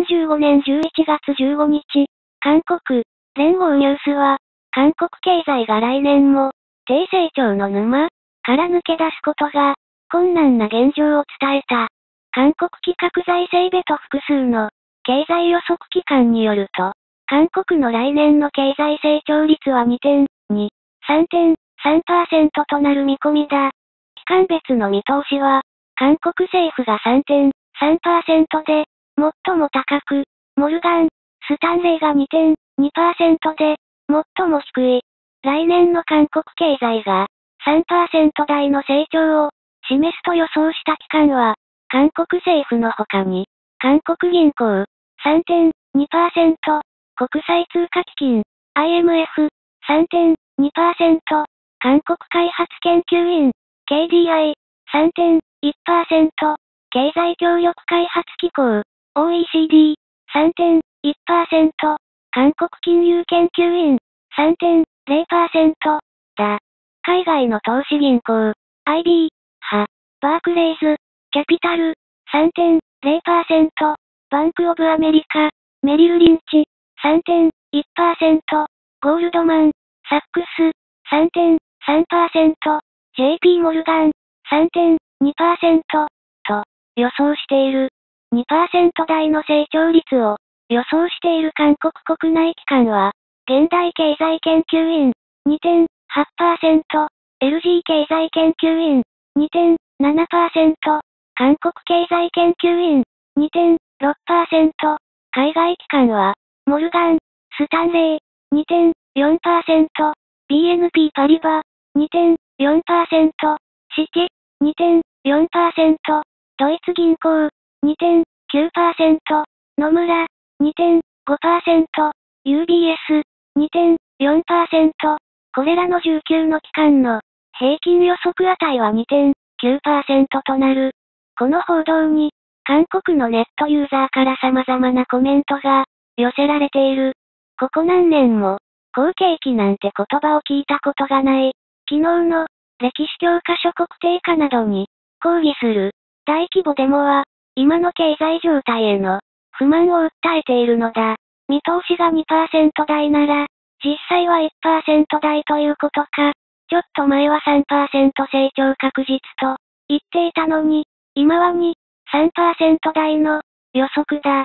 2015年11月15日、韓国、連合ニュースは、韓国経済が来年も、低成長の沼から抜け出すことが、困難な現状を伝えた。韓国企画財政部と複数の、経済予測機関によると、韓国の来年の経済成長率は 2.2、3.3% となる見込みだ。期間別の見通しは、韓国政府が 3.3% で、最も高く、モルガン・スタンレーが 2.2% で、最も低い。来年の韓国経済が 3% 台の成長を示すと予想した機関は、韓国政府の他に、韓国銀行 3.2%、国際通貨基金 IMF 3.2%、韓国開発研究院 KDI 3.1%、経済協力開発機構 OECD 3.1%、韓国金融研究院 3.0% だ。海外の投資銀行 IB はバークレイズキャピタル 3.0%、バンクオブアメリカ、メリルリンチ 3.1%、ゴールドマン、サックス 3.3%、JP モルガン 3.2% と予想している。2% 台の成長率を予想している韓国国内機関は、現代経済研究院 2.8%、LG 経済研究院 2.7%、韓国経済研究院 2.6%、海外機関は、モルガン・スタンレー 2.4%、BNP パリバ 2.4%、シティ 2.4%、ドイツ銀行 2.9%、野村 2.5%、UBS 2.4%、これらの19の機関の平均予測値は 2.9% となる。この報道に、韓国のネットユーザーから様々なコメントが寄せられている。ここ何年も、好景気なんて言葉を聞いたことがない。昨日の歴史教科書国定化などに抗議する大規模デモは、今の経済状態への不満を訴えているのだ。見通しが 2% 台なら、実際は 1% 台ということか。ちょっと前は 3% 成長確実と言っていたのに、今は 2.3% 台の予測だ。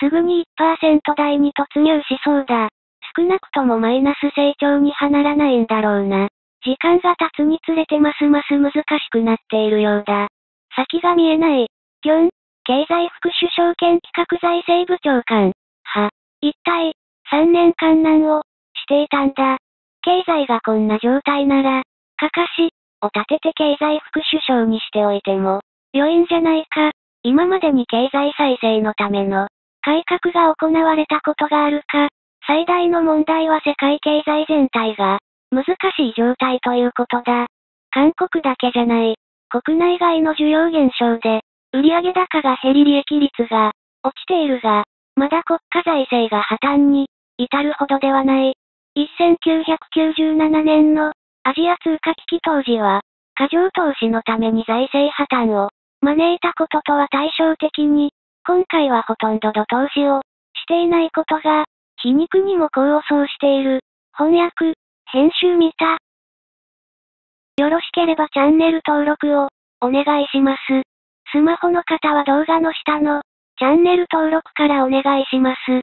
すぐに 1% 台に突入しそうだ。少なくともマイナス成長にはならないんだろうな。時間が経つにつれてますます難しくなっているようだ。先が見えない。ギョン、経済副首相兼企画財政部長官。は、一体、3年間何をしていたんだ。経済がこんな状態なら、かかしを立てて経済副首相にしておいても、良いんじゃないか。今までに経済再生のための改革が行われたことがあるか。最大の問題は世界経済全体が難しい状態ということだ。韓国だけじゃない。国内外の需要減少で、売上高が減り利益率が落ちているが、まだ国家財政が破綻に至るほどではない。1997年のアジア通貨危機当時は、過剰投資のために財政破綻を招いたこととは対照的に、今回はほとんど土投資をしていないことが、皮肉にも功を奏している。翻訳、編集見た。よろしければチャンネル登録をお願いします。スマホの方は動画の下のチャンネル登録からお願いします。